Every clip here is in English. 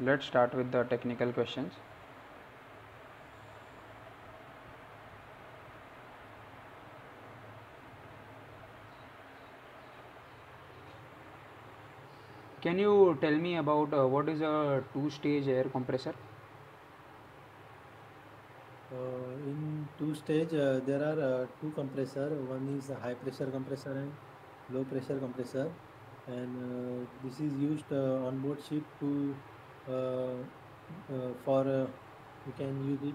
Let's start with the technical questions. Can you tell me about what is a two-stage air compressor? In two-stage, there are two compressors. One is a high-pressure compressor and low-pressure compressor, and this is used on board ship to you can use it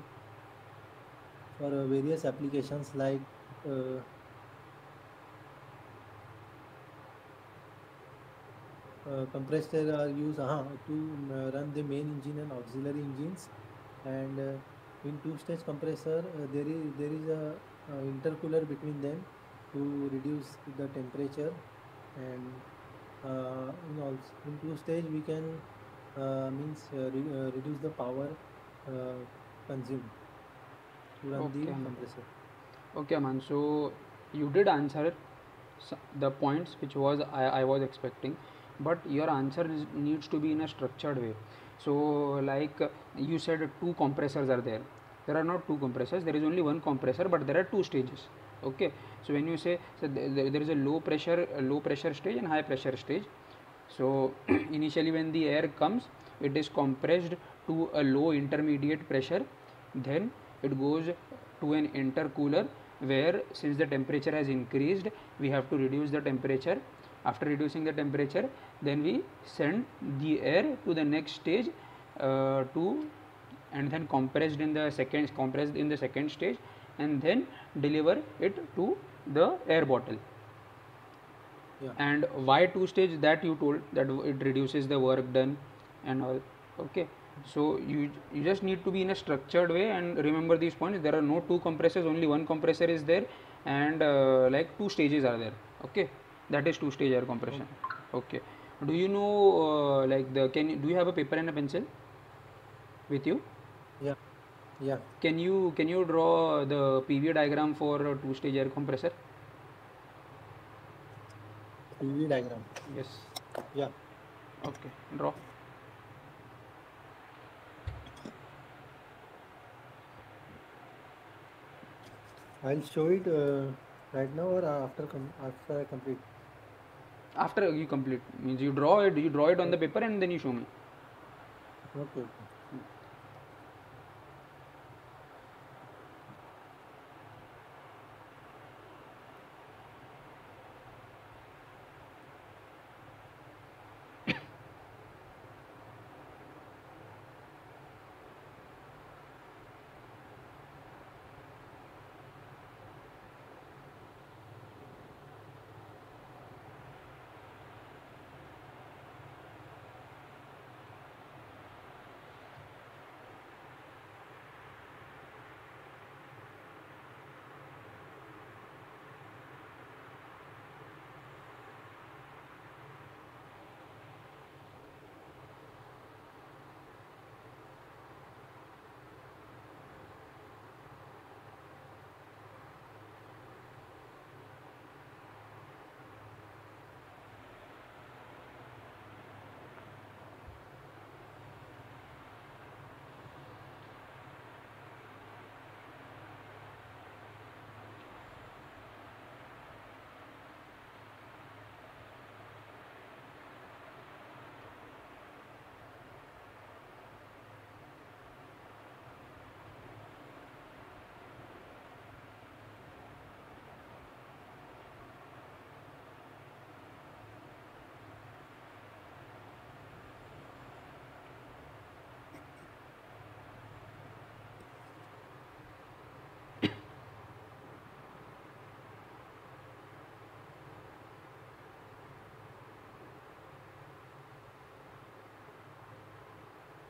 for various applications like. Compressed air are used to run the main engine and auxiliary engines, and in two-stage compressor there is a intercooler between them to reduce the temperature, and in two-stage we can reduce the power consumed to run the compressor. Okay, man. So you did answer the points which was I was expecting. But your answer needs to be in a structured way. So like you said, two compressors are there. There are not two compressors, there is only one compressor, but there are two stages. Okay, so when you say, so there is a low pressure stage and high pressure stage. So initially when the air comes, it is compressed to a low intermediate pressure, then it goes to an intercooler where, since the temperature has increased, we have to reduce the temperature. After reducing the temperature, then we send the air to the next stage and then compressed in the second stage, and then deliver it to the air bottle. Yeah. And why two stage? That you told, that it reduces the work done and all. Okay. So you just need to be in a structured way and remember these points. There are no two compressors, only one compressor is there, and like two stages are there. Okay. That is two-stage air compression. Okay. Do you know do you have a paper and a pencil with you? Yeah. Yeah. Can you draw the PV diagram for two-stage air compressor? PV diagram. Yes. Yeah. Okay. Draw. I'll show it right now or after I complete. After you complete means you draw it on the paper and then you show me. Okay.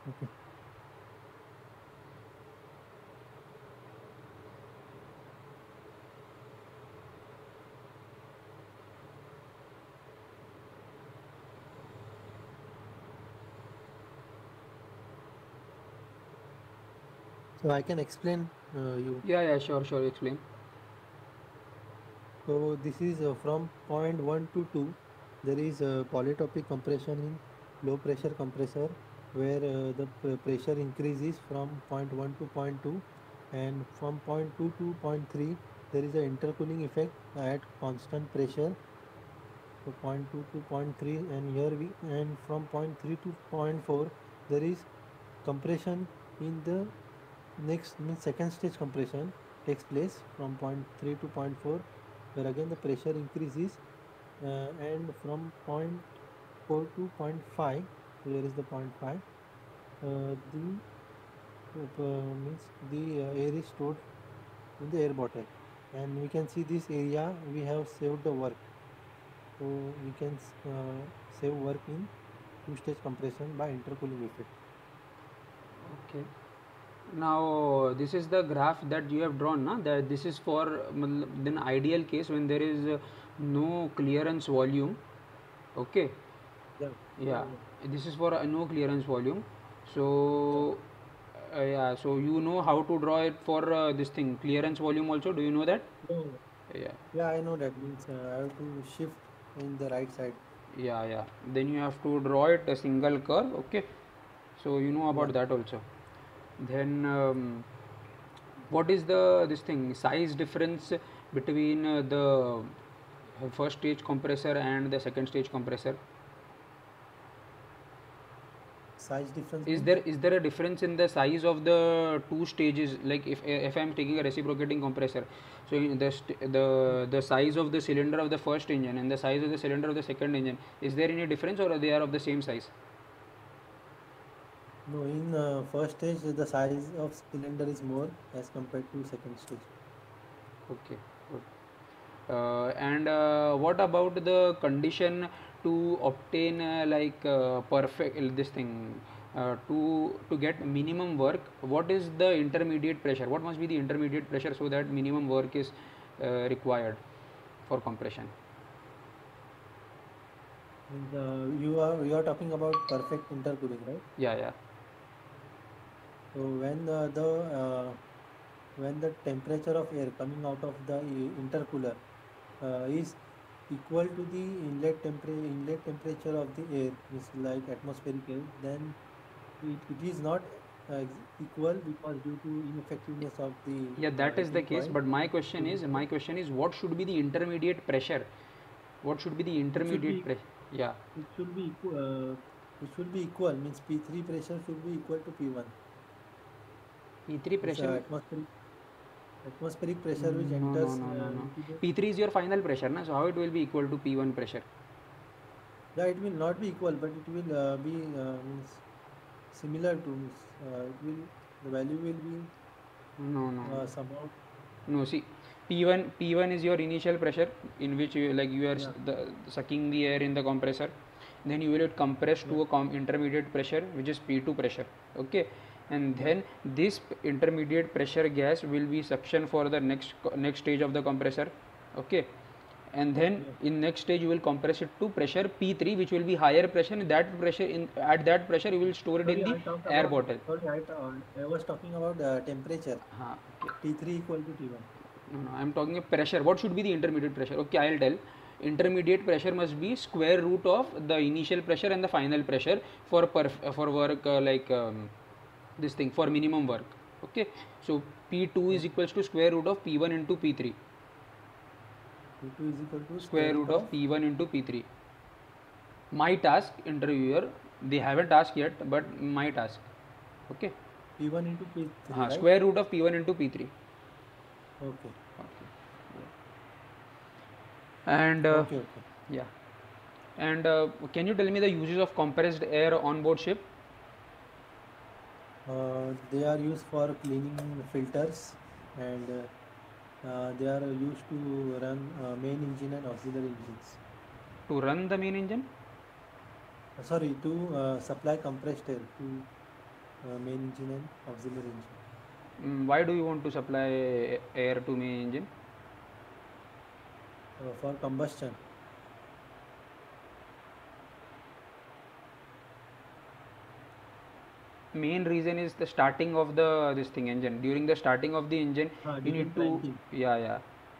Okay. So I can explain you. Yeah, sure, explain. So this is from point 1 to 2. There is polytropic compression in low pressure compressor, where the pressure increases from 0.1 to 0.2, and from 0.2 to 0.3 there is an intercooling effect at constant pressure. So 0.2 to 0.3, and here we, and from 0.3 to 0.4 there is compression in the next, means second stage compression takes place from 0.3 to 0.4, where again the pressure increases, and from 0.4 to 0.5, so here is the 0.5, the air is stored in the air bottle, and we can see this area we have saved the work. So we can save work in two-stage compression by intercooling effect. Okay. Now this is the graph that you have drawn, na? That this is for an ideal case when there is no clearance volume. Okay. Yeah. Yeah. This is for no clearance volume. So yeah. So you know how to draw it for this thing, clearance volume also. Do you know that? No. Yeah. Yeah, I know that. Means I have to shift in the right side. Yeah, yeah. Then you have to draw it a single curve. Okay. So you know about that also. Then what is the this thing size difference between the first stage compressor and the second stage compressor? Size difference. Is there a difference in the size of the two stages? Like if I am taking a reciprocating compressor, so in the size of the cylinder of the first engine and the size of the cylinder of the second engine, is there any difference, or they are of the same size? No, in first stage the size of cylinder is more as compared to second stage. Okay, good. And what about the condition to obtain like perfect this thing, to get minimum work? What is the intermediate pressure? What must be the intermediate pressure so that minimum work is required for compression? And, you are talking about perfect intercooling, right? Yeah, yeah. So when the temperature of air coming out of the intercooler is equal to the inlet temperature of the air, is like atmospheric air, then it is not equal, because due to ineffectiveness of the that is the case. But my question is what should be the intermediate pressure? What should be the intermediate pressure? Yeah. It should be equal, means P3 pressure should be equal to P1. P3 pressure, atmospheric pressure which enters. No. P3 is your final pressure, na? So how it will be equal to P1 pressure? Yeah, it will not be equal, but it will be means similar to, the value will be somehow. No, see, P1 is your initial pressure in which you, like you are sucking the air in the compressor, then you will compress to a intermediate pressure which is P2 pressure. Okay. And then this intermediate pressure gas will be suction for the next stage of the compressor. Okay. And then in next stage you will compress it to pressure P3, which will be higher pressure, and that pressure at that pressure you will store it in the air bottle. Sorry, I was talking about the temperature. T3 equal to T1. No, I am talking about pressure. What should be the intermediate pressure? Okay, I will tell. Intermediate pressure must be square root of the initial pressure and the final pressure for work this thing, for minimum work. Okay, so P2 is equals to square root of P1 into P3. P2 is equal to square root of P1 into P3. My task, interviewer, they haven't asked yet, but my task. Okay. P1 into P3. Right? Square root of P1 into P3. Okay. And yeah. And can you tell me the uses of compressed air on board ship? They are used for cleaning filters, and they are used to run main engine and auxiliary engines. To run the main engine? Sorry, to supply compressed air to main engine and auxiliary engine. Why do you want to supply air to main engine? For combustion. Main reason is the starting of the engine. During the starting of the engine, you need to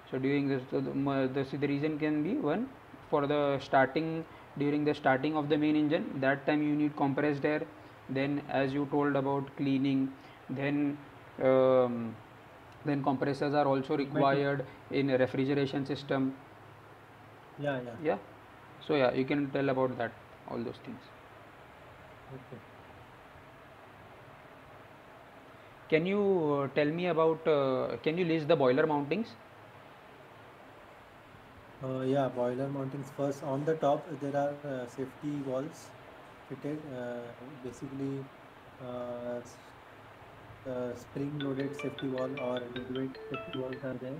So during this, the reason can be one, for the starting, during the starting of the main engine, that time you need compressed air. then as you told about cleaning, then compressors are also required in a refrigeration system. Yeah. So yeah, you can tell about that, all those things. Okay. Can you tell me about, can you list the boiler mountings? Yeah, boiler mountings. First, on the top there are safety walls fitted, basically spring loaded safety wall or liquid safety walls are there.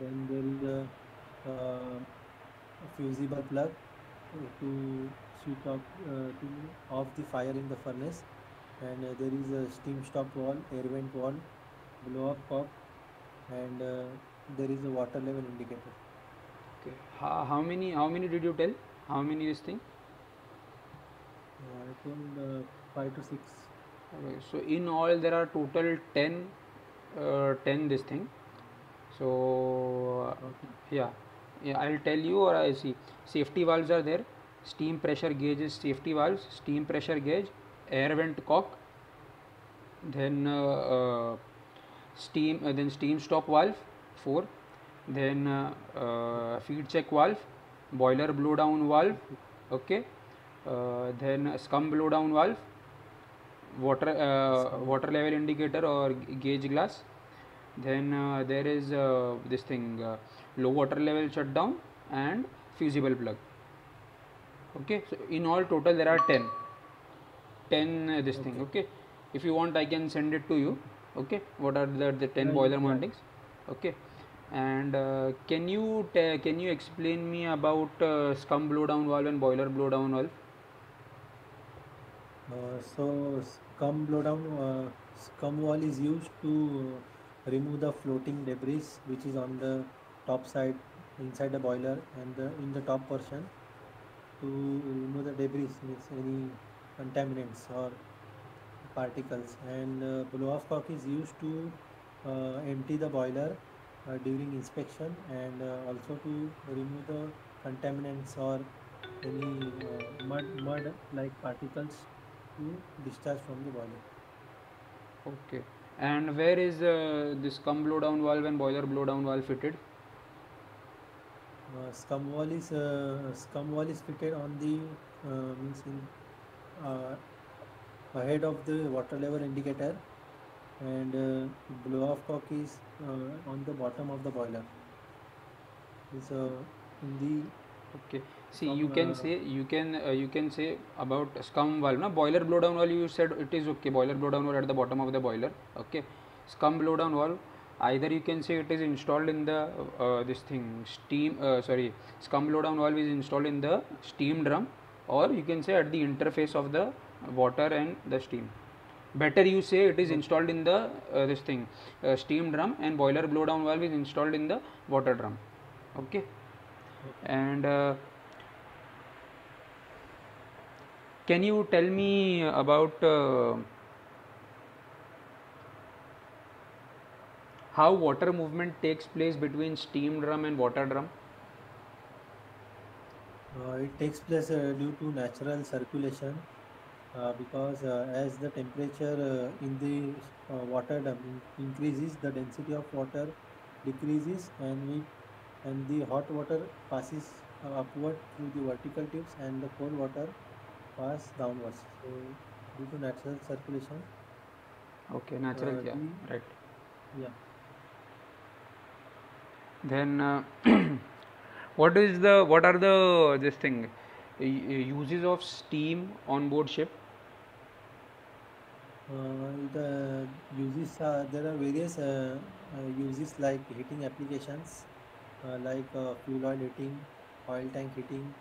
Then there is a fusible plug to switch off, off the fire in the furnace, and there is a steam stop wall, air vent wall, blow up cock, and there is a water level indicator. Okay. How many did you tell? How many is thing? I told 5 to 6. Okay. So in all there are total 10 this thing. So yeah, I'll tell you, or I see safety valves are there. Steam pressure gauge is safety valves, steam pressure gauge, air vent cock, then steam stop valve 4, then feed check valve, boiler blow down valve, okay, then scum blow down valve, water level indicator or gauge glass, then there is this thing, low water level shutdown and fusible plug. Okay, so in all total there are 10 this thing. Okay, if you want I can send it to you. Okay, what are the 10 boiler mountings. Okay, and can you explain me about scum blow down valve and boiler blow down valve? So scum blow down scum wall is used to remove the floating debris which is on the top side inside the boiler, and in the top portion to remove the debris, means any contaminants or particles. And blow-off cock is used to empty the boiler during inspection, and also to remove the contaminants or any mud-like particles to discharge from the boiler. Okay. And where is this scum blow-down valve and boiler blow-down valve fitted? Scum wall is fitted on the ahead of the water level indicator, and blow-off cock is on the bottom of the boiler. So in the see, you can say about scum valve. No, boiler blow-down valve you said it is okay. Boiler blow-down valve at the bottom of the boiler. Okay, scum blow-down valve, either you can say it is installed in the scum blow-down valve is installed in the steam drum, or you can say at the interface of the water and the steam. Better you say it is installed in the steam drum, and boiler blow down valve is installed in the water drum. Okay, and can you tell me about how water movement takes place between steam drum and water drum? It takes place due to natural circulation, because as the temperature in the water drum increases, the density of water decreases, and the hot water passes upward through the vertical tips, and the cold water passes downwards. So due to natural circulation. Okay, natural, right. Yeah. Then what are the uses of steam on board ship? The uses are, there are various uses like heating applications, like fuel oil heating, oil tank heating,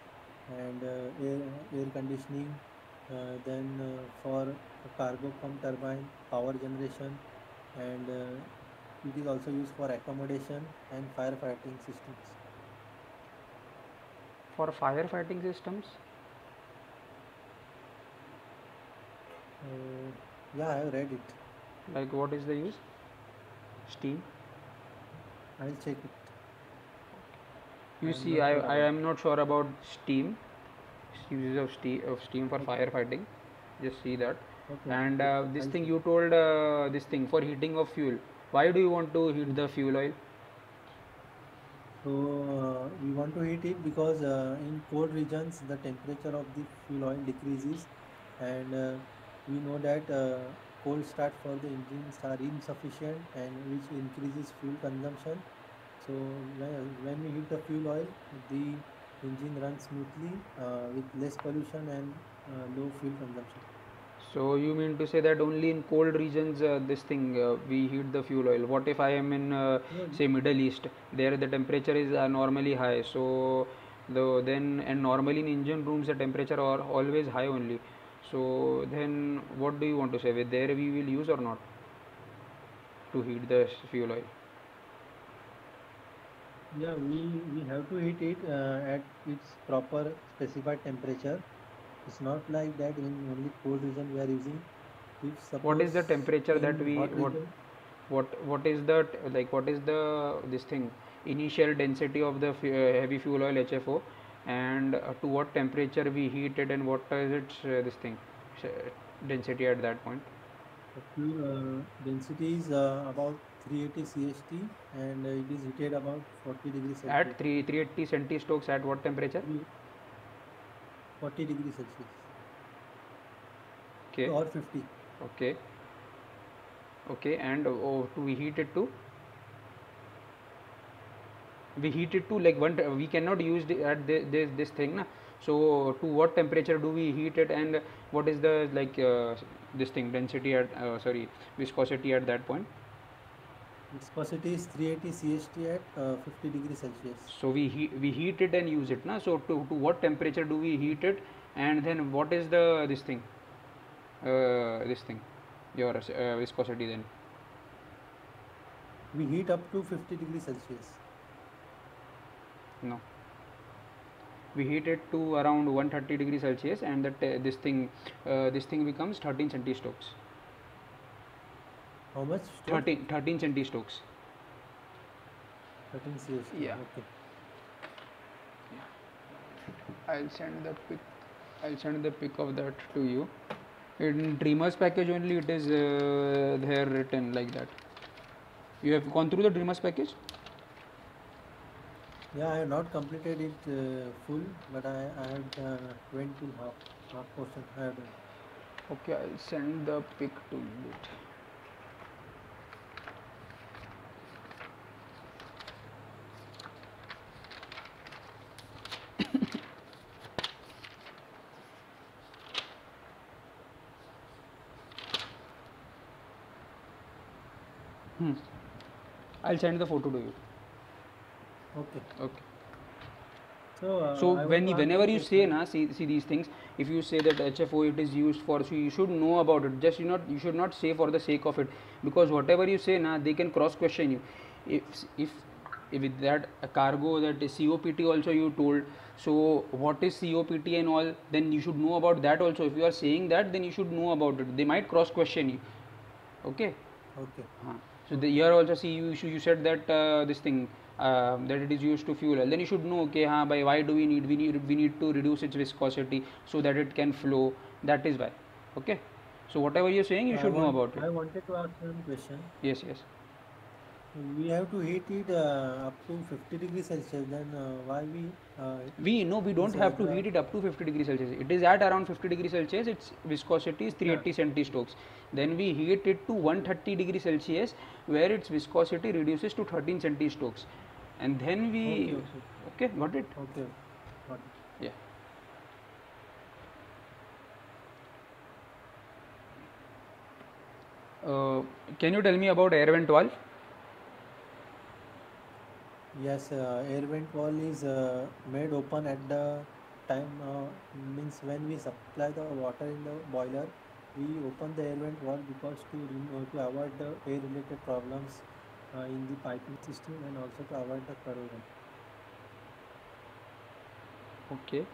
and air conditioning, then for cargo pump turbine, power generation, and it is also used for accommodation and firefighting systems. For firefighting systems? Yeah, I have read it. Like what is the use? Steam? I will check it. You see, I am not sure about steam, uses of steam for firefighting. Just see that. Okay. And this thing you told, this thing for heating of fuel. Why do you want to heat the fuel oil? So we want to heat it because in cold regions the temperature of the fuel oil decreases, and we know that cold start for the engines are insufficient, and which increases fuel consumption. So when we heat the fuel oil, the engine runs smoothly with less pollution and low fuel consumption. So you mean to say that only in cold regions this thing we heat the fuel oil? What if I am in say Middle East? There the temperature is normally high. So then normally in engine rooms the temperature are always high only. So then what do you want to say? Whether there we will use or not to heat the fuel oil? Yeah, we have to heat it at its proper specified temperature. It's not like that in only cold region we are using. What is the temperature that we what is the what is the this thing initial density of the heavy fuel oil HFO, and to what temperature we heat it, and what is its this thing density at that point? Density is about 380 CST, and it is heated about 40 degrees Celsius. At 380 centistrokes at what temperature? 40 degrees Celsius. Okay. Or 50. Okay. Okay, and we heat it to? We heat it to we cannot use this thing, na? So to what temperature do we heat it, and what is the this thing density at viscosity at that point? Viscosity is 380 CST at 50 degrees Celsius. So we heat it and use it, na? So to what temperature do we heat it, and then what is the your viscosity then? We heat up to 50 degrees Celsius. No, we heat it to around 130 degrees Celsius, and that this thing becomes 13 centistrokes. How much? 13 centistrokes. 13 CST. Yeah. Okay. Yeah. I'll send the pic of that to you. In Dreamers package only it is there written like that. You have gone through the Dreamers package? Yeah, I have not completed it full, but I had went to half portion. I have done. Okay, I'll send the pic to you. I'll send the photo to you. Okay. Okay. So, whenever you say see these things, if you say that HFO it is used for, so you should know about it. Just you should not say for the sake of it, because whatever you say they can cross question you. If with that cargo that COPT also you told, so what is COPT and all, then you should know about that also. If you are saying that, then you should know about it. They might cross question you. Okay. Okay. So here also see you said that this thing that it is used to fuel, then you should know, okay, by why do we need to reduce its viscosity so that it can flow. That is why. Okay. So whatever you're saying, you should know about it. I wanted to ask one question. Yes, yes. We have to heat it up to 50 degrees Celsius. Then why we? We don't have to heat it up to 50 degrees Celsius. It is at around 50 degrees Celsius. Its viscosity is 380 centistrokes. Then we heat it to 130 degrees Celsius, where its viscosity reduces to 13 centistrokes, and then we. Okay, got it. Okay, got it. Yeah. Can you tell me about air vent valve? Yes, air vent valve is made open at the time, means when we supply the water in the boiler, we open the air vent valve because to avoid the air related problems in the piping system, and also to avoid the corrosion. Okay,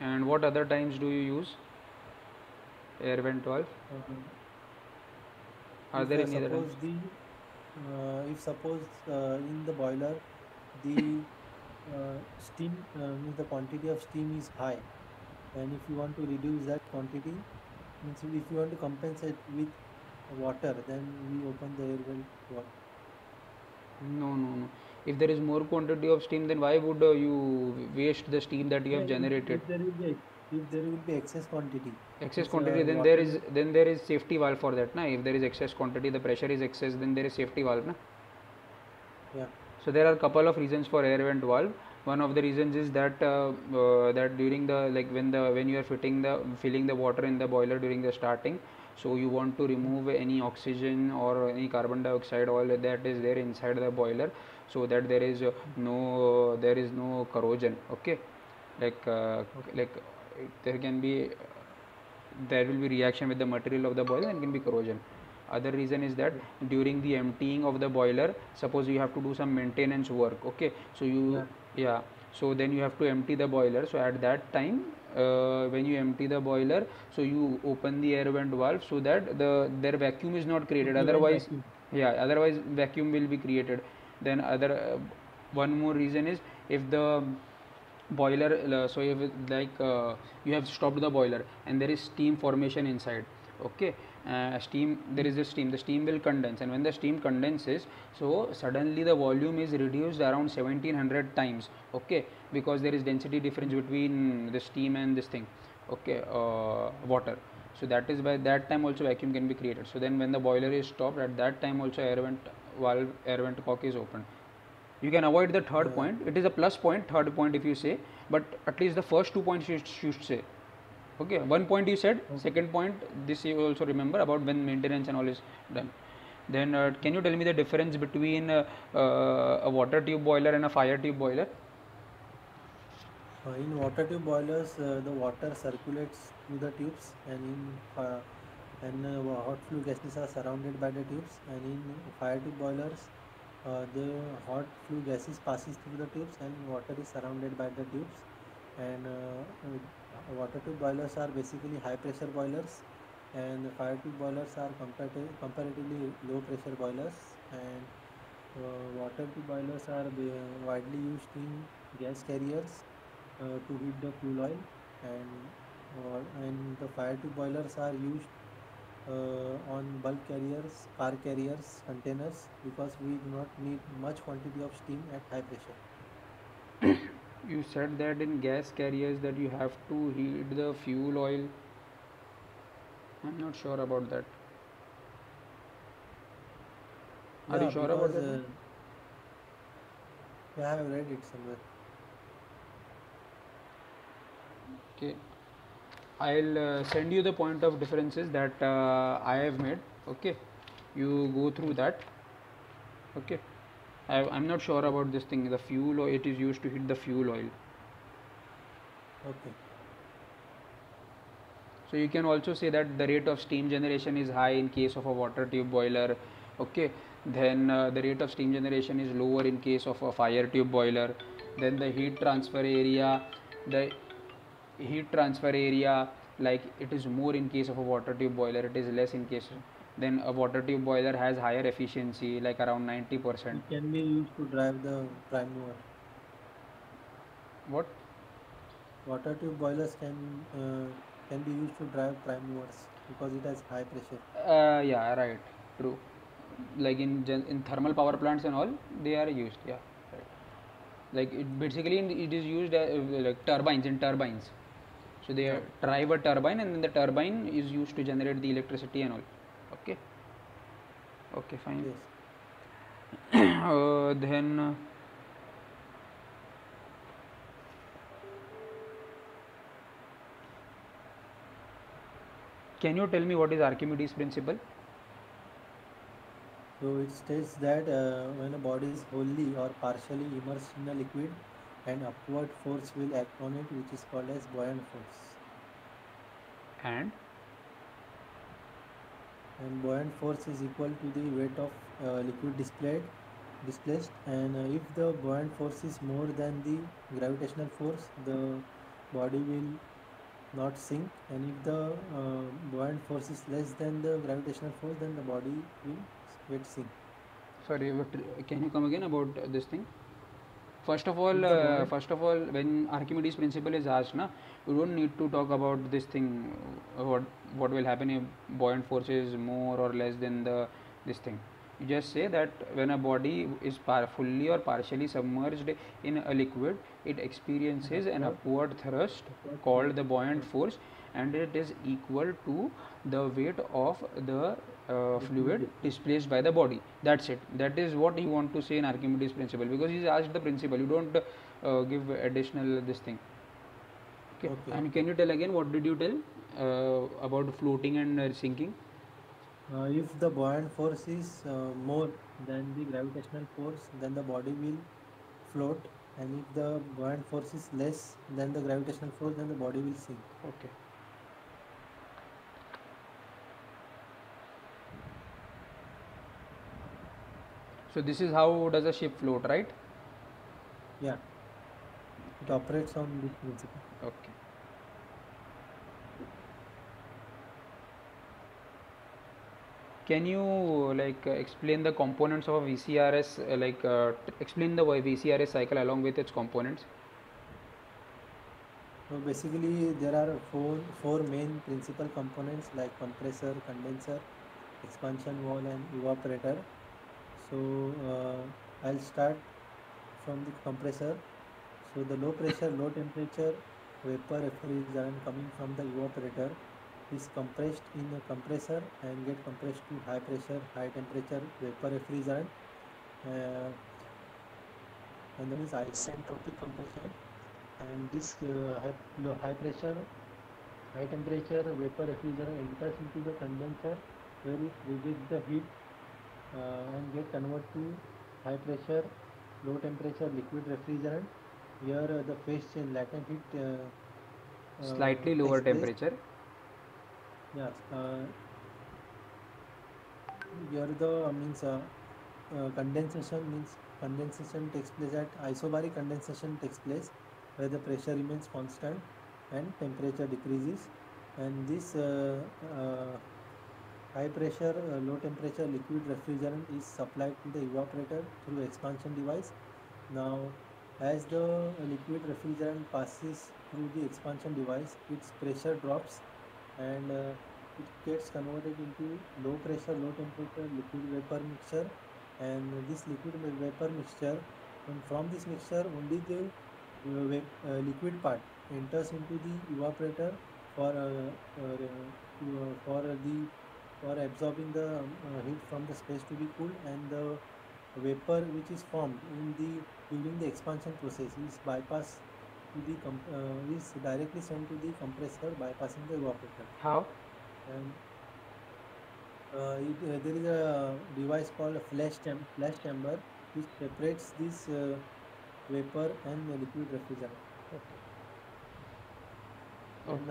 and what other times do you use air vent valve? Are there any other times? If suppose in the boiler the steam, the quantity of steam is high, and if you want to reduce that quantity, Means if you want to compensate with water, then we open the air well. No. If there is more quantity of steam, then why would you waste the steam that you have generated? If there will be excess quantity. Then water. There is safety valve for that, na? If there is excess quantity, the pressure is excess, then there is safety valve, na? Yeah. So there are couple of reasons for air vent valve. One of the reasons is that during the when you are filling the water in the boiler during the starting, so you want to remove any oxygen or any carbon dioxide, all that is there inside the boiler, so that there is no corrosion. Okay, there will be reaction with the material of the boiler and can be corrosion. Other reason is that during the emptying of the boiler, suppose you have to do some maintenance work, okay, so then you have to empty the boiler. So at that time, when you empty the boiler, so you open the air vent valve so that their vacuum is not created. Otherwise vacuum will be created. Then one more reason is, if the boiler, you have stopped the boiler and there is steam formation inside, okay, the steam will condense, and when the steam condenses, so suddenly the volume is reduced around 1700 times, okay, because there is density difference between the steam and this thing, okay, water. So that is, by that time also vacuum can be created. So then when the boiler is stopped, at that time also air vent cock is opened. You can avoid the third point. It is a plus point, third point if you say, but at least the first 2 points you should say. Okay, 1 point you said, second point, this you also remember about when maintenance and all is done. Then can you tell me the difference between a water tube boiler and a fire tube boiler? In water tube boilers, the water circulates through the tubes, and in hot flue gases are surrounded by the tubes, and in fire tube boilers, the hot flue gases passes through the tubes and water is surrounded by the tubes. And water tube boilers are basically high pressure boilers, and fire tube boilers are comparatively low pressure boilers, and water tube boilers are widely used in gas carriers to heat the fuel oil, and the fire tube boilers are used on bulk carriers, car carriers, containers, because we do not need much quantity of steam at high pressure. You said that in gas carriers that you have to heat the fuel oil. I'm not sure about that. Are you sure about that? I have read it somewhere. Okay, I'll send you the point of differences that I have made. Okay, you go through that. Okay. I'm not sure about this thing, the fuel oil, it is used to heat the fuel oil. Okay. So you can also say that the rate of steam generation is high in case of a water tube boiler. Okay. Then the rate of steam generation is lower in case of a fire tube boiler. Then the heat transfer area, like it is more in case of a water tube boiler, it is less in case of... Then a water tube boiler has higher efficiency, like around 90%. It can be used to drive the prime mover. What? Water tube boilers can be used to drive prime movers because it has high pressure. Yeah, right, true. Like in thermal power plants and all, they are used. Yeah, right. Like it is used like in turbines. So they drive a turbine, and then the turbine is used to generate the electricity and all. Okay, fine. Yes. Then can you tell me what is Archimedes principle? So it states that when a body is wholly or partially immersed in a liquid, an upward force will act on it, which is called as buoyant force. And buoyant force is equal to the weight of liquid displaced, and if the buoyant force is more than the gravitational force, the body will not sink, and if the buoyant force is less than the gravitational force, then the body will sink. Sorry, can you come again about this thing? First of all, when Archimedes principle is asked, na, you don't need to talk about this thing. What will happen if buoyant force is more or less than this thing? You just say that when a body is fully or partially submerged in a liquid, it experiences an upward thrust called the buoyant force, and it is equal to the weight of the fluid displaced by the body. That's it. That is what you want to say in Archimedes principle, because he is asked the principle. You don't give additional this thing. Okay. Okay. And can you tell again, what did you tell about floating and sinking? If the buoyant force is more than the gravitational force, then the body will float, and if the buoyant force is less than the gravitational force, then the body will sink. Okay. So this is how does a ship float, right? Yeah. It operates on this principle. Okay. Can you explain the components of a VCRS, explain the VCRS cycle along with its components? So basically there are four main principal components like compressor, condenser, expansion wall and evaporator. So I'll start from the compressor. So the low pressure, low temperature vapor refrigerant coming from the evaporator is compressed in a compressor and get compressed to high pressure, high temperature vapor refrigerant, and that is isentropic compression. And this high pressure, high temperature vapor refrigerant enters into the condenser where it rejects the heat and get converted to high pressure, low temperature liquid refrigerant. Here the phase change, latent heat, slightly lower temperature. Yes, here the condensation takes place at isobaric condensation takes place where the pressure remains constant and temperature decreases, and this high pressure low temperature liquid refrigerant is supplied to the evaporator through expansion device. Now as the liquid refrigerant passes through the expansion device, its pressure drops and it gets converted into low pressure, low temperature liquid vapor mixture, and this liquid vapor mixture, and from this mixture only the liquid part enters into the evaporator for absorbing the heat from the space to be cooled, and the vapor which is formed during the expansion process is bypassed to the is directly sent to the compressor bypassing the evaporator. How? And there is a device called a flash chamber which separates this vapor and the liquid refrigerant. Okay. And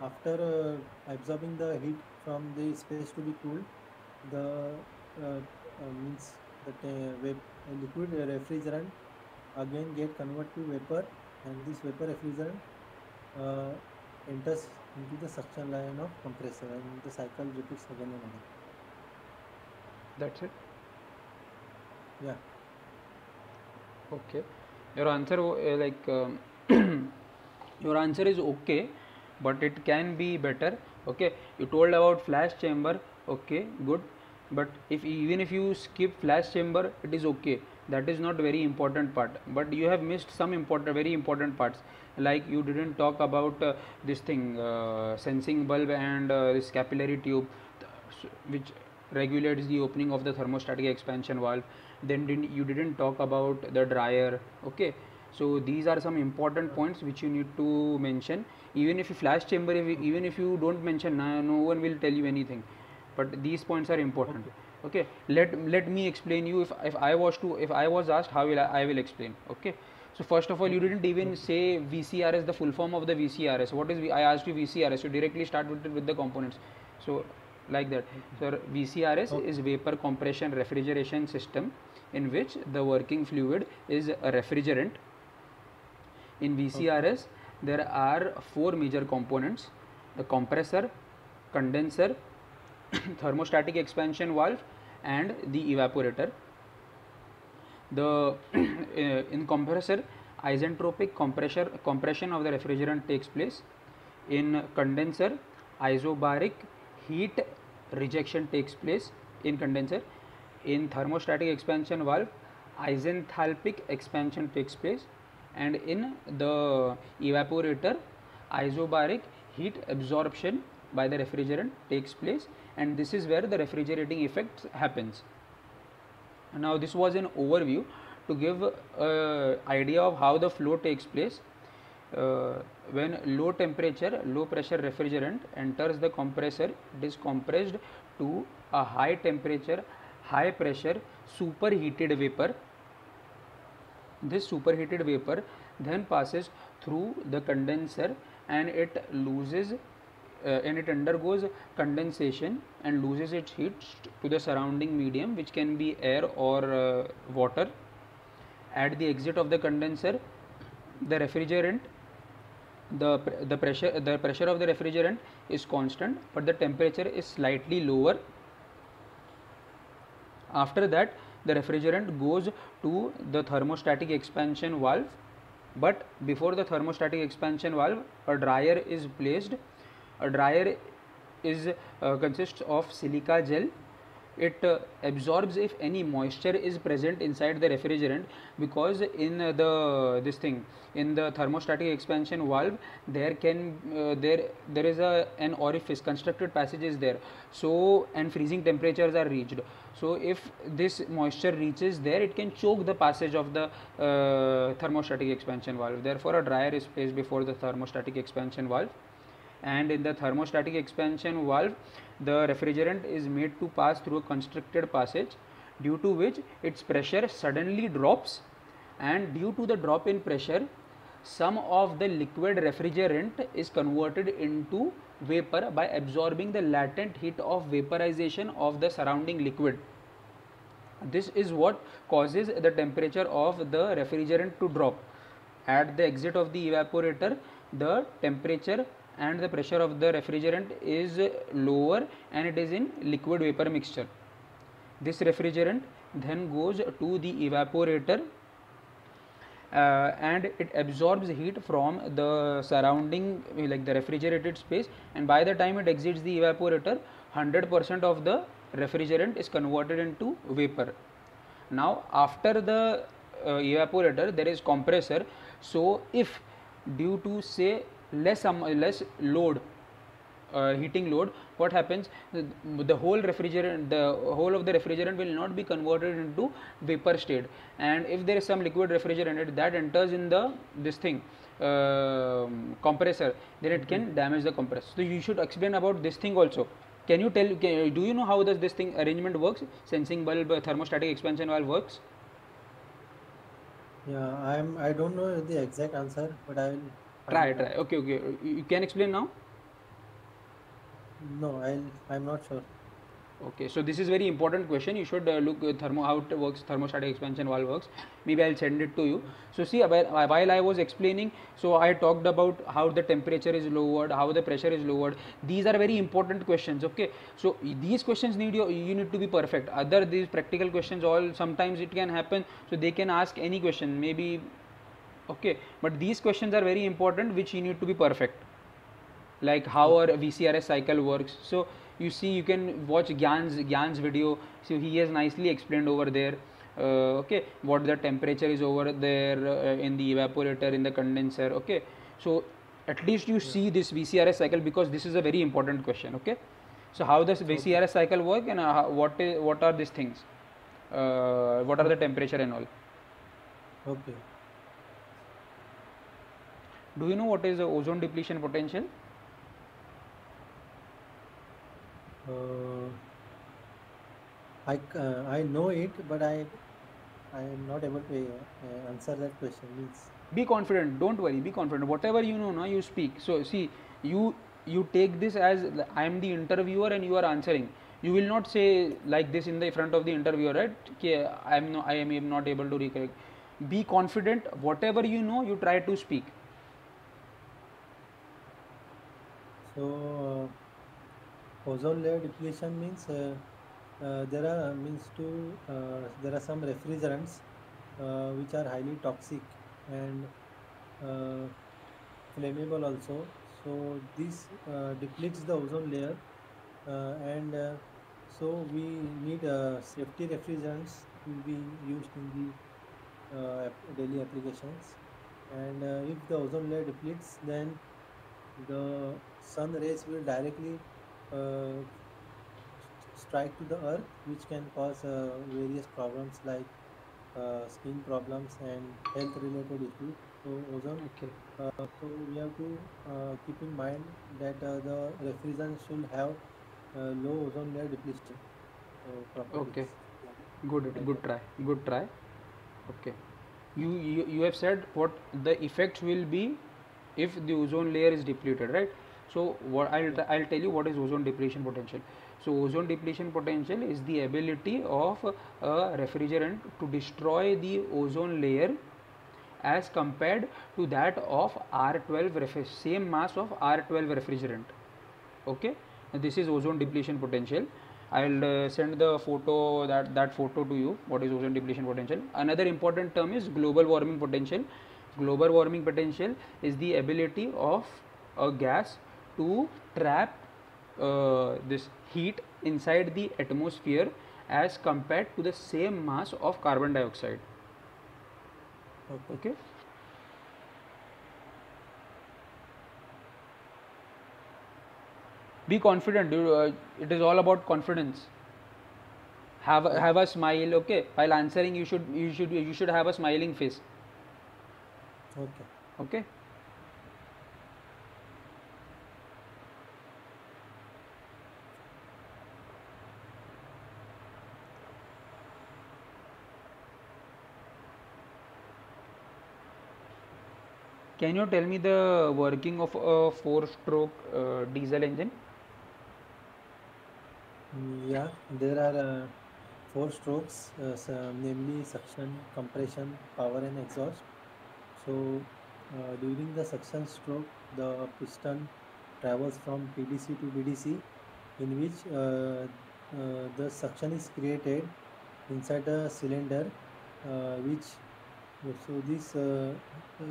after absorbing the heat from the space to be cooled, the liquid refrigerant again get converted to vapor, and this vapor refrigerant enters into the suction line of compressor, and the cycle repeats again and again. That's it? Yeah. Okay. Your answer your answer is okay, but it can be better. Okay. You told about flash chamber. Okay, good. But even if you skip flash chamber, it is okay. That is not very important part, but you have missed some very important parts. Like you didn't talk about this thing, sensing bulb and this capillary tube which regulates the opening of the thermostatic expansion valve. Then you didn't talk about the dryer. Okay, so these are some important points which you need to mention. Even if you flash chamber, even if you don't mention, no one will tell you anything, but these points are important. Okay, let me explain you. If I was asked, I will explain. Okay, so first of all, you didn't even say VCRS, the full form of the VCRS. What is I asked you VCRS? You directly start with the components. So like that. So VCRS is vapor compression refrigeration system, in which the working fluid is a refrigerant. In VCRS, there are four major components: the compressor, condenser, thermostatic expansion valve and the evaporator. the in compressor, isentropic compression of the refrigerant takes place. In condenser, isobaric heat rejection takes place in condenser. In thermostatic expansion valve, isenthalpic expansion takes place, and in the evaporator, isobaric heat absorption by the refrigerant takes place, and this is where the refrigerating effect happens. Now this was an overview to give idea of how the flow takes place when low temperature, low pressure refrigerant enters the compressor. It is compressed to a high temperature, high pressure superheated vapor. This superheated vapor then passes through the condenser and it loses and it undergoes condensation and loses its heat to the surrounding medium, which can be air or water. At the exit of the condenser, the refrigerant, the pressure of the refrigerant is constant, but the temperature is slightly lower. After that, the refrigerant goes to the thermostatic expansion valve, but before the thermostatic expansion valve, a dryer is placed. A dryer is consists of silica gel. It absorbs if any moisture is present inside the refrigerant, because in the thermostatic expansion valve there can there is an orifice, constructed passage is there, so, and freezing temperatures are reached. So if this moisture reaches there, it can choke the passage of the thermostatic expansion valve. Therefore, a dryer is placed before the thermostatic expansion valve. And in the thermostatic expansion valve, the refrigerant is made to pass through a constricted passage, due to which its pressure suddenly drops, and due to the drop in pressure, some of the liquid refrigerant is converted into vapor by absorbing the latent heat of vaporization of the surrounding liquid. This is what causes the temperature of the refrigerant to drop. At the exit of the evaporator, the temperature and the pressure of the refrigerant is lower and it is in liquid vapor mixture. This refrigerant then goes to the evaporator and it absorbs heat from the surrounding, like the refrigerated space, and by the time it exits the evaporator, 100% of the refrigerant is converted into vapor. Now after the evaporator, there is compressor. So if due to, say, less load, heating load, what happens, the whole of the refrigerant will not be converted into vapor state, and if there is some liquid refrigerant that enters in the compressor, then it can damage the compressor. So you should explain about this thing also. Can you tell, do you know how does this thing arrangement works, sensing bulb, thermostatic expansion valve works? Yeah, I don't know the exact answer, but I will try. Okay, you can explain now? No, I'm not sure. Okay, so this is very important question. You should look how it works, thermostatic expansion valve works. Maybe I'll send it to you. So see, while I was explaining, so I talked about how the temperature is lowered, how the pressure is lowered. These are very important questions. Okay, so these questions need you need to be perfect. Other these practical questions, all sometimes it can happen. So they can ask any question, maybe. Okay, but these questions are very important, which you need to be perfect, like how our VCRS cycle works. So you see, you can watch Gyan's video. So he has nicely explained over there, okay, what the temperature is over there in the evaporator, in the condenser. Okay, so at least you see this VCRS cycle, because this is a very important question. Okay, so how does VCRS cycle work, and what are these things, what are the temperature and all. Okay. Do you know what is the ozone depletion potential? I know it, but I am not able to answer that question. Means, be confident. Don't worry. Be confident. Whatever you know now, you speak. So see, you take this as I am the interviewer and you are answering. You will not say like this in the front of the interviewer, right? Okay, I am not able to recollect. Be confident. Whatever you know, you try to speak. So, ozone layer depletion means there are some refrigerants which are highly toxic and flammable also. So this depletes the ozone layer, and so we need safety refrigerants will be used in the daily applications. And if the ozone layer depletes, then the sun rays will directly strike to the earth, which can cause various problems like skin problems and health related issues. So ozone, okay. So we have to keep in mind that the refrigerant should have low ozone layer depletion properties. Okay, good try. Okay, you have said what the effects will be if the ozone layer is depleted, right? So what I'll tell you what is ozone depletion potential. So ozone depletion potential is the ability of a refrigerant to destroy the ozone layer as compared to that of R12 same mass of R12 refrigerant. Okay, and this is ozone depletion potential. I'll send the photo, that photo to you, what is ozone depletion potential. Another important term is global warming potential. Global warming potential is the ability of a gas to trap this heat inside the atmosphere as compared to the same mass of carbon dioxide. Okay. Be confident. It is all about confidence. Have a smile. Okay. While answering, you should have a smiling face. Okay. Okay. Can you tell me the working of a 4-stroke diesel engine? Yeah, there are 4 strokes, namely suction, compression, power and exhaust. So during the suction stroke, the piston travels from PDC to BDC, in which the suction is created inside the cylinder, so this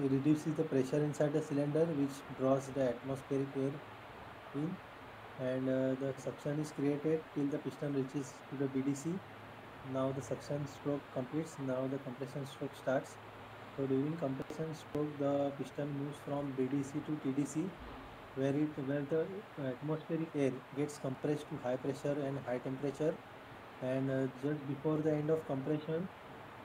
reduces the pressure inside the cylinder, which draws the atmospheric air in, and the suction is created till the piston reaches to the BDC. Now the suction stroke completes. Now the compression stroke starts. So during compression stroke, the piston moves from BDC to TDC, where the atmospheric air gets compressed to high pressure and high temperature. And just before the end of compression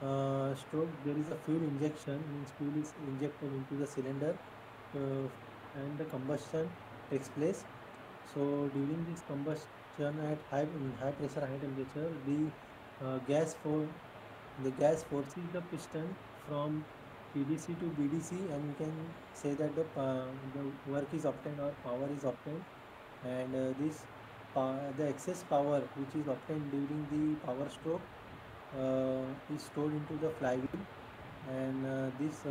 stroke, there is a fuel injection, means fuel is injected into the cylinder, and the combustion takes place. So during this combustion at high pressure, high temperature, the gas forces the piston from PDC to BDC, and we can say that the work is obtained, or power is obtained, and the excess power which is obtained during the power stroke is stored into the flywheel, and this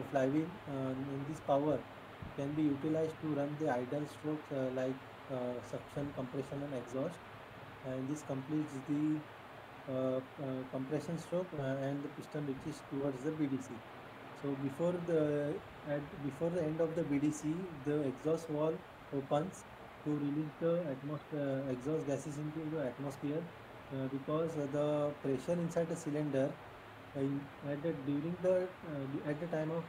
power can be utilized to run the idle strokes like suction, compression and exhaust. And this completes the compression stroke, and the piston reaches towards the BDC. So before the end of the BDC, the exhaust valve opens to release the exhaust gases into the atmosphere, because the pressure inside the cylinder at the time of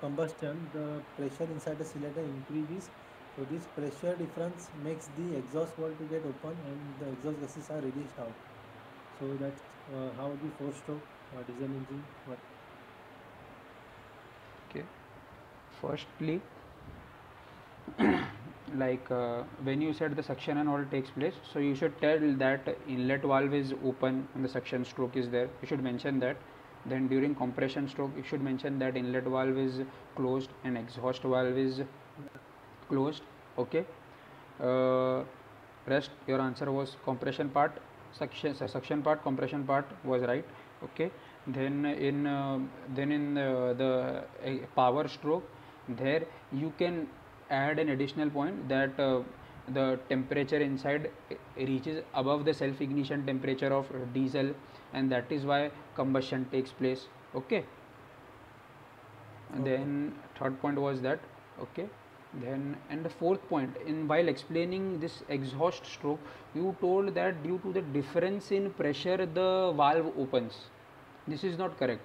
combustion, the pressure inside the cylinder increases. So this pressure difference makes the exhaust valve to get open, and the exhaust gases are released out. So that's how the 4-stroke diesel engine works. Okay. Firstly, like when you said the suction and all takes place, so you should tell that inlet valve is open and the suction stroke is there. You should mention that. Then during compression stroke, you should mention that inlet valve is closed and exhaust valve is closed. Okay. Rest, your answer was compression part, suction part, compression part was right. Okay. Then in the power stroke, there you can add an additional point that the temperature inside reaches above the self ignition temperature of diesel, and that is why combustion takes place. Okay, and then third point was that. Okay, then and the fourth point, in while explaining this exhaust stroke, you told that due to the difference in pressure the valve opens. This is not correct.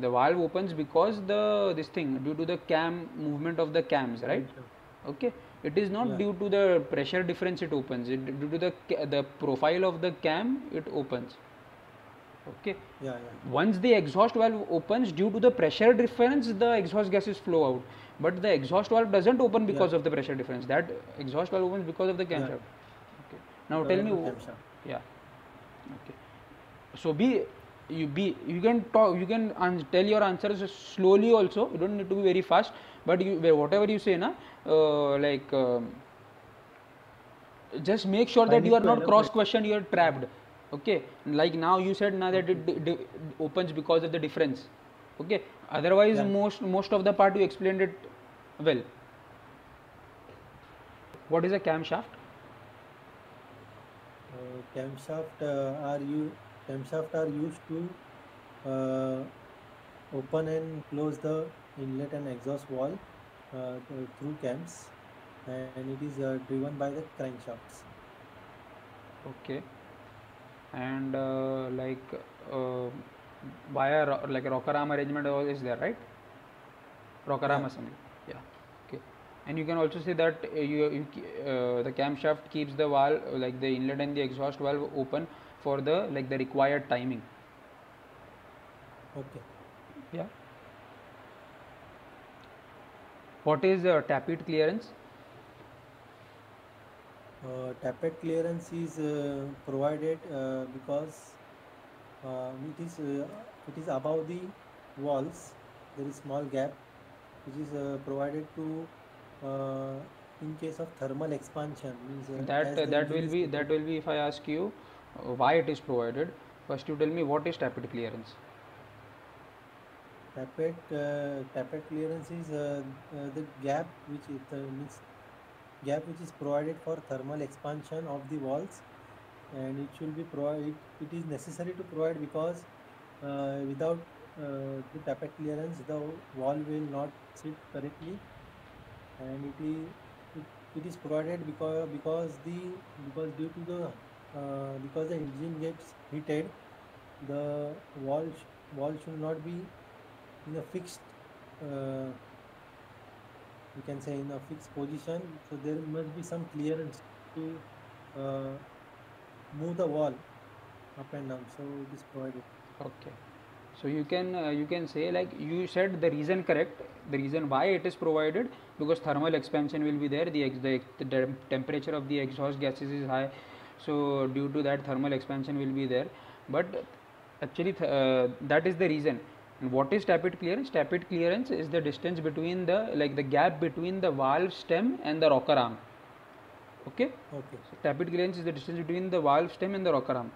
The valve opens because due to the cam movement of the cams, right? Okay, it is not due to the pressure difference it opens. Due to the profile of the cam it opens. Okay. Once the exhaust valve opens due to the pressure difference, the exhaust gases flow out. But the exhaust valve doesn't open because of the pressure difference. That exhaust valve opens because of the camshaft. Okay. Now tell me. Okay. So you can talk. You can tell your answers slowly also. You don't need to be very fast. But whatever you say, just make sure that you are not cross questioned. You are trapped. Okay, like now you said that it opens because of the difference. Okay, otherwise most of the part you explained it well. What is a camshaft? Camshaft are used to open and close the inlet and exhaust valve through cams, and it is driven by the crankshafts. Okay. And a rocker arm arrangement is there, right? Rocker arm assembly. Yeah. Okay. And you can also say that the camshaft keeps the valve, the inlet and the exhaust valve, open for the the required timing. Okay. Yeah. What is tappet clearance? Tappet clearance is provided because it is above the walls. There is small gap which is provided to in case of thermal expansion. That will be if I ask you why it is provided. First, you tell me what is tappet clearance. Tappet clearance is the gap which is provided for thermal expansion of the walls, and it should be provided. It is necessary to provide because without the tappet clearance, the wall will not sit correctly, and it is provided because the engine gets heated, the wall should not be in a fixed. You can say in a fixed position, so there must be some clearance to move the wall up and down. So it is provided. Okay. So you can say, you said the reason correct. The reason why it is provided, because thermal expansion will be there. The temperature of the exhaust gases is high, so due to that thermal expansion will be there. But actually that is the reason. And what is tappet clearance? Tappet clearance is the distance between the gap between the valve stem and the rocker arm. Okay. Okay. So tappet clearance is the distance between the valve stem and the rocker arm.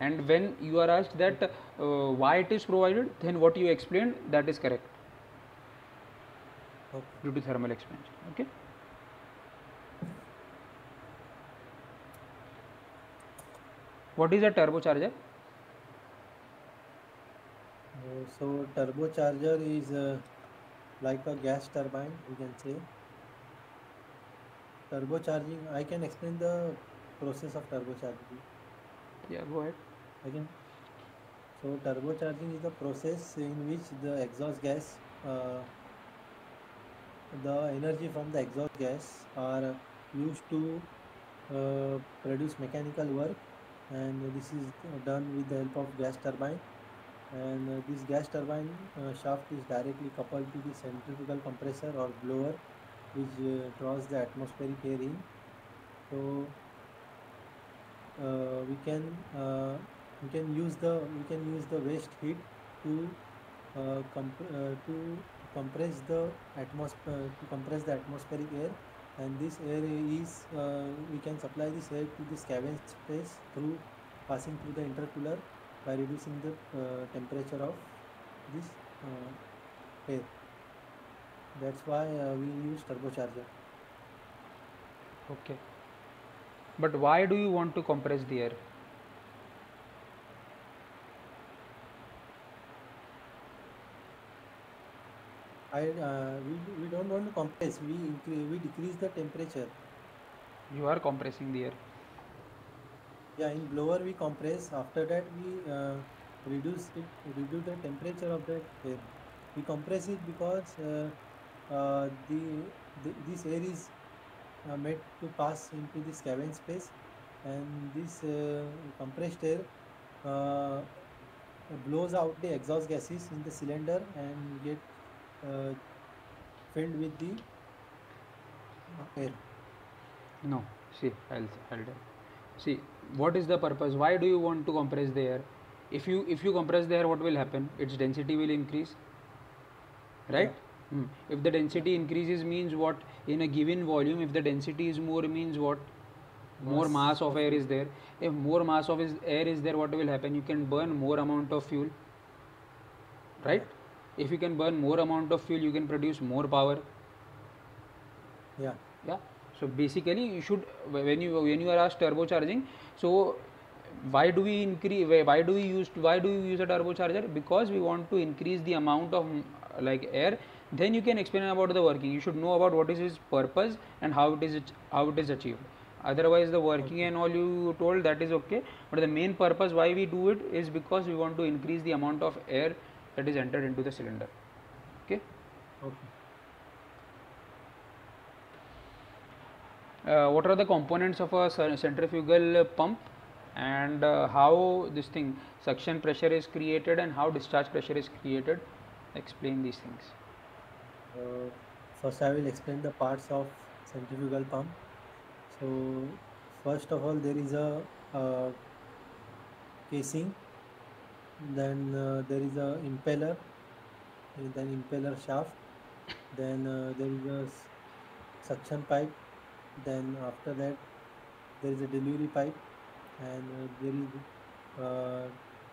And when you are asked that why it is provided, then what you explained, that is correct. Okay. Due to thermal expansion. Okay. What is a turbocharger? So turbocharger is like a gas turbine, you can say. Turbocharging, I can explain the process of turbocharging. Yeah, go ahead. Again. So turbocharging is the process in which the exhaust gas, the energy from the exhaust gas are used to produce mechanical work, and this is done with the help of gas turbine. And this gas turbine shaft is directly coupled to the centrifugal compressor or blower, which draws the atmospheric air in. So we can use the waste heat to compress the atmospheric air, and this air is we can supply this air to the scavenge space through passing through the intercooler, by reducing the temperature of this air. That's why we use turbocharger. Okay. But why do you want to compress the air? We don't want to compress, we decrease the temperature. You are compressing the air. Yeah, in blower we compress, after that we reduce the temperature of that air. We compress it because this air is made to pass into this cabin space, and this compressed air blows out the exhaust gases in the cylinder and get filled with the air. No, see, I'll tell. See, what is the purpose? Why do you want to compress the air? If you compress the air, what will happen? Its density will increase, right? Yeah. If the density increases, means what? In a given volume, if the density is more, means what? More mass of air is there. If more mass of air is there, what will happen? You can burn more amount of fuel, right? If you can burn more amount of fuel, you can produce more power. Yeah. Yeah. So basically, you should, when you are asked turbocharging, so why do we use a turbocharger? Because we want to increase the amount of like air. Then you can explain about the working. You should know about what is its purpose and how it is achieved. Otherwise, the working and all you told, that is okay. But the main purpose why we do it is because we want to increase the amount of air that is entered into the cylinder. Okay. Okay. What are the components of a centrifugal pump, and how this thing suction pressure is created and how discharge pressure is created? Explain these things. First I will explain the parts of centrifugal pump. So first of all, there is a casing, then there is a impeller, and then impeller shaft, then there is a suction pipe, then after that there is a delivery pipe, and there is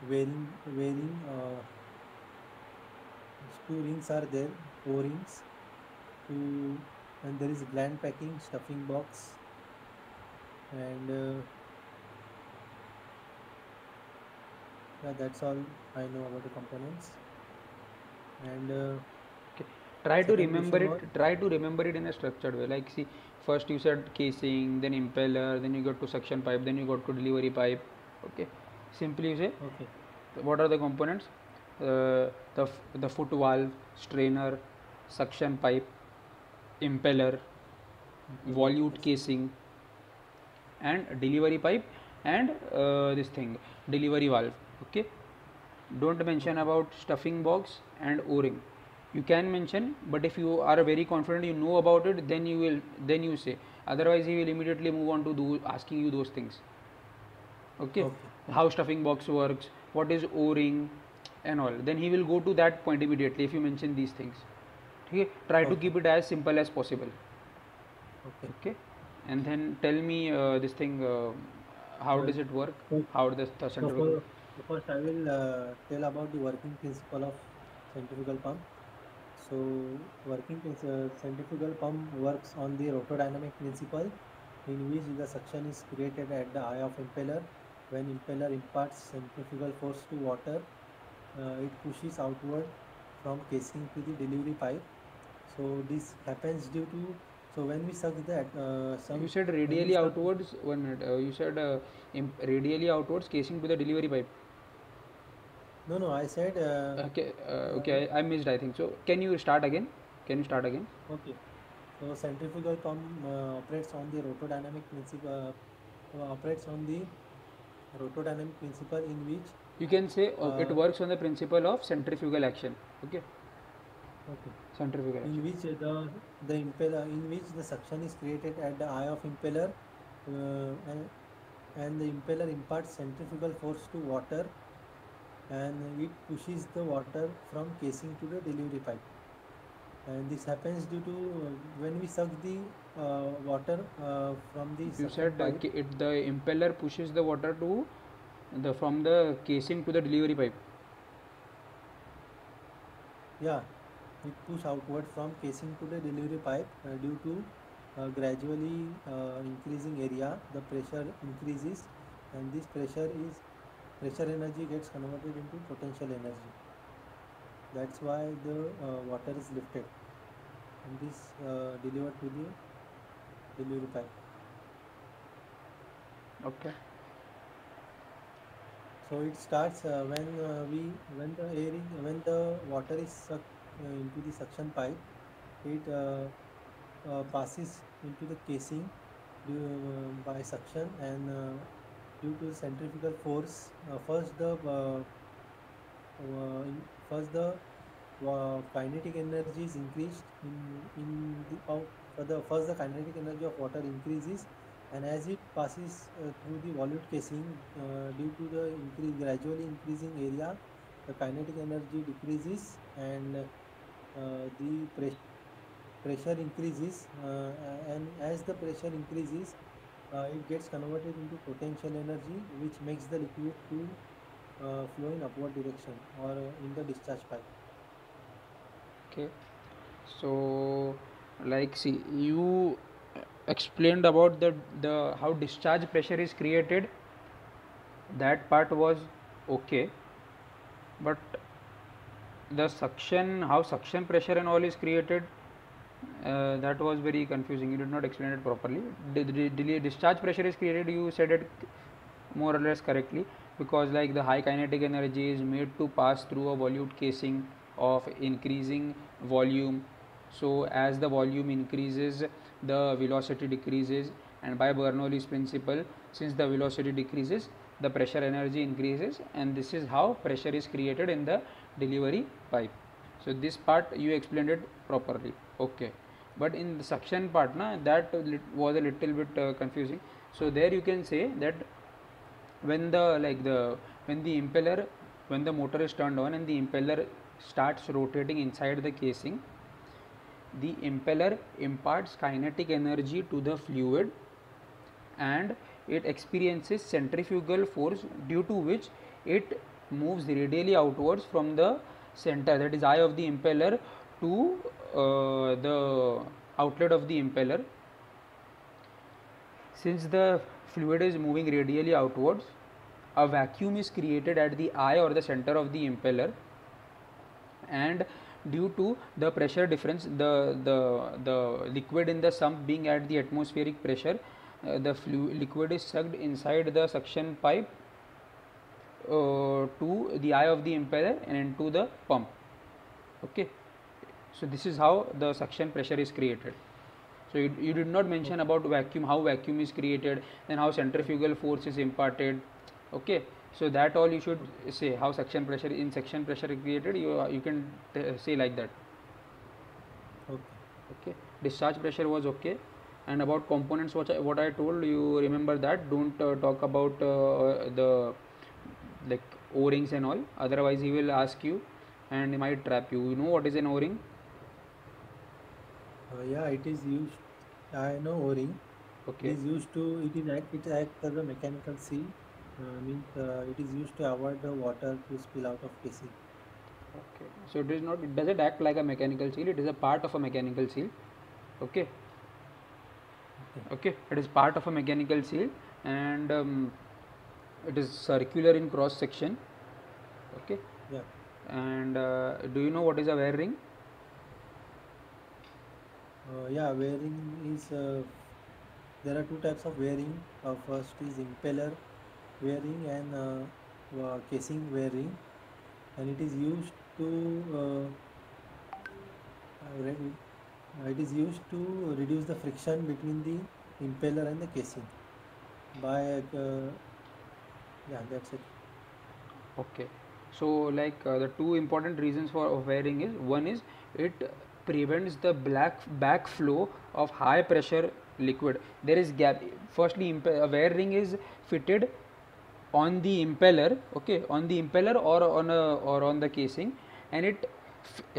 veiling, two rings are there, O-rings, and there is gland packing, stuffing box, and yeah, that's all I know about the components. And try to remember it in a structured way. Like, see, first you said casing, then impeller, then you got to suction pipe, then you got to delivery pipe. Okay, simply you say, okay, what are the components? The foot valve, strainer, suction pipe, impeller, volute casing, and delivery pipe, and this thing, delivery valve. Okay, don't mention about stuffing box and O-ring. You can mention, but if you are very confident, you know about it, then you say. Otherwise, he will immediately move on to asking you those things. Okay? How stuffing box works, what is O-ring, and all. Then he will go to that point immediately if you mention these things. Okay? Try to keep it as simple as possible. Okay. Okay? And then tell me this thing. How does it work? How does the centrifugal? First, I will tell about the working principle of centrifugal pump. So working centrifugal pump works on the rotodynamic principle, in which the suction is created at the eye of impeller. When impeller imparts centrifugal force to water, it pushes outward from casing to the delivery pipe. So this happens due to, so when we suck that you said radially outwards, 1 minute, you said radially outwards, casing to the delivery pipe. No, I said okay, I missed, I think. So can you start again? Okay, so centrifugal pump operates on the rotodynamic principle, in which you can say it works on the principle of centrifugal action. Okay, centrifugal action, in which the impeller, in which the suction is created at the eye of impeller, and the impeller imparts centrifugal force to water, and it pushes the water from casing to the delivery pipe. And this happens due to when we suck the water from the, you said pipe. The impeller pushes the water to the, from the casing to the delivery pipe. Yeah, it pushes outward from casing to the delivery pipe due to gradually increasing area, the pressure increases, and this pressure energy gets converted into potential energy. That's why the water is lifted, and this delivered to the delivery pipe. Okay. So it starts when the water is sucked into the suction pipe, it passes into the casing by suction, and due to centrifugal force, first the kinetic energy is increased first the kinetic energy of water increases, and as it passes through the volute casing, due to the gradually increasing area, the kinetic energy decreases, and the pressure increases, and as the pressure increases, it gets converted into potential energy, which makes the liquid to flow in upward direction or in the discharge pipe. Okay, so like, see, you explained about the how discharge pressure is created. That part was okay, but the suction, how suction pressure and all is created, that was very confusing. You did not explain it properly. The discharge pressure is created, you said it more or less correctly, because like the high kinetic energy is made to pass through a volute casing of increasing volume. So as the volume increases, the velocity decreases, and by Bernoulli's principle, since the velocity decreases, the pressure energy increases, and this is how pressure is created in the delivery pipe. So this part you explained it properly, okay, but in the suction part, na, that was a little bit confusing. So there you can say that when the motor is turned on and the impeller starts rotating inside the casing, the impeller imparts kinetic energy to the fluid, and it experiences centrifugal force, due to which it moves radially outwards from the center, that is eye of the impeller, to the outlet of the impeller. Since the fluid is moving radially outwards, a vacuum is created at the eye or the center of the impeller, and due to the pressure difference, the liquid in the sump being at the atmospheric pressure, the liquid is sucked inside the suction pipe to the eye of the impeller and into the pump. Okay, so this is how the suction pressure is created. So you did not mention about vacuum, how vacuum is created, then how centrifugal force is imparted. Okay, so that all you should say, how suction pressure is created. You can say like that. Okay. Discharge pressure was okay, and about components, what I told you, remember that. Don't talk about the like O-rings and all. Otherwise, he will ask you, and he might trap you. You know what is an O-ring? Yeah, it is used. I know O-ring. Okay. It is used to. It acts as a mechanical seal. It is used to avoid the water to spill out of casing. Okay. So it is not. It doesn't act like a mechanical seal. It is a part of a mechanical seal. Okay. Okay. It is part of a mechanical seal, and it is circular in cross section. Okay. Yeah. And do you know what is a wear ring? Yeah, wear ring is. There are two types of wear ring. First is impeller wear ring and casing wear ring, and it is used to reduce the friction between the impeller and the casing by yeah, that's it. Okay, so like the two important reasons for wear ring is, one is it prevents the backflow of high pressure liquid. There is gap. Firstly, a wear ring is fitted on the impeller, okay, on the impeller or on the casing, and it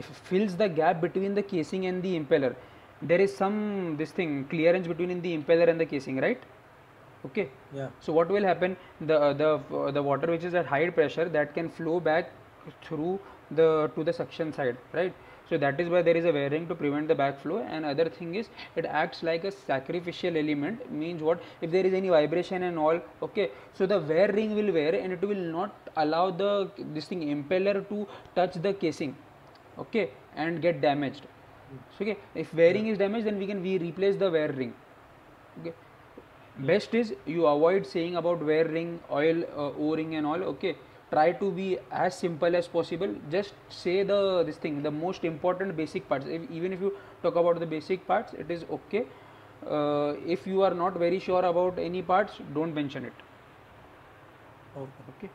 fills the gap between the casing and the impeller. There is some clearance between the impeller and the casing, right? Okay. Yeah. So what will happen? The water which is at high pressure, that can flow back through to the suction side, right? So that is why there is a wearing to prevent the backflow. And other thing is, it acts like a sacrificial element. Means what? If there is any vibration and all, okay, so the wear ring will wear and it will not allow the impeller to touch the casing, okay, and get damaged. So, okay, if wearing is damaged, then we replace the wear ring. Okay, best is you avoid saying about wear ring, oil, o-ring and all. Okay, try to be as simple as possible. Just say the the most important basic parts. Even if you talk about the basic parts, it is okay. If you are not very sure about any parts, don't mention it. Okay.